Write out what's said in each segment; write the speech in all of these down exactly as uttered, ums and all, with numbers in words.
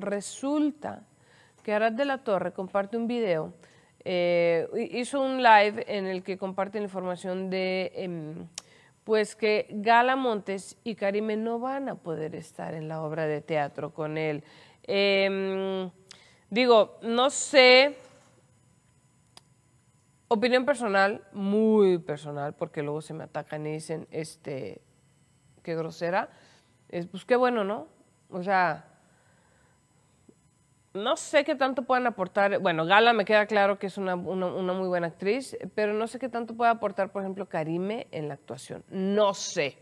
resulta que Arath de la Torre comparte un video, eh, hizo un live en el que comparte la información de eh, pues que Gala Montes y Karime no van a poder estar en la obra de teatro con él. Eh, digo, no sé, opinión personal, muy personal, porque luego se me atacan y dicen, este, qué grosera, es, pues qué bueno, ¿no? O sea, no sé qué tanto puedan aportar, bueno, Gala me queda claro que es una, una, una muy buena actriz, pero no sé qué tanto puede aportar, por ejemplo, Karime en la actuación, no sé.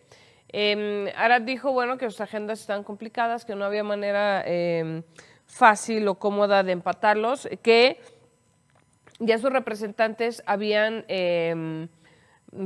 Eh, Arath dijo, bueno, que sus agendas están complicadas, que no había manera eh, fácil o cómoda de empatarlos, que ya sus representantes habían eh,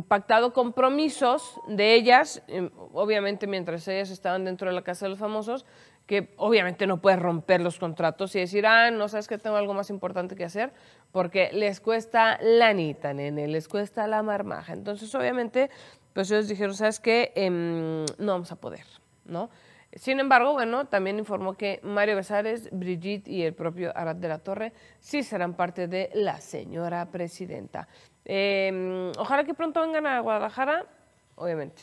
pactado compromisos de ellas, eh, obviamente mientras ellas estaban dentro de la Casa de los Famosos, que obviamente no puedes romper los contratos y decir, ah, no sabes que tengo algo más importante que hacer, porque les cuesta la nita, nene, les cuesta la marmaja. Entonces, obviamente, pues ellos dijeron, ¿sabes qué? Eh, no vamos a poder, ¿no? Sin embargo, bueno, también informó que Mario Bezares, Brigitte y el propio Arath de la Torre sí serán parte de La Señora Presidenta. Eh, ojalá que pronto vengan a Guadalajara, obviamente,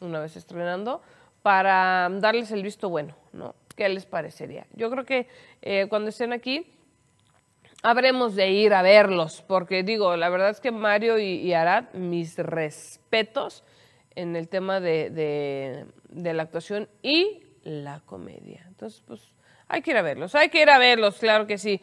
una vez estrenando, para darles el visto bueno, ¿no? ¿Qué les parecería? Yo creo que eh, cuando estén aquí, habremos de ir a verlos, porque digo, la verdad es que Mario y, y Arath, mis respetos en el tema de, de, de la actuación y la comedia. Entonces, pues, hay que ir a verlos, hay que ir a verlos, claro que sí.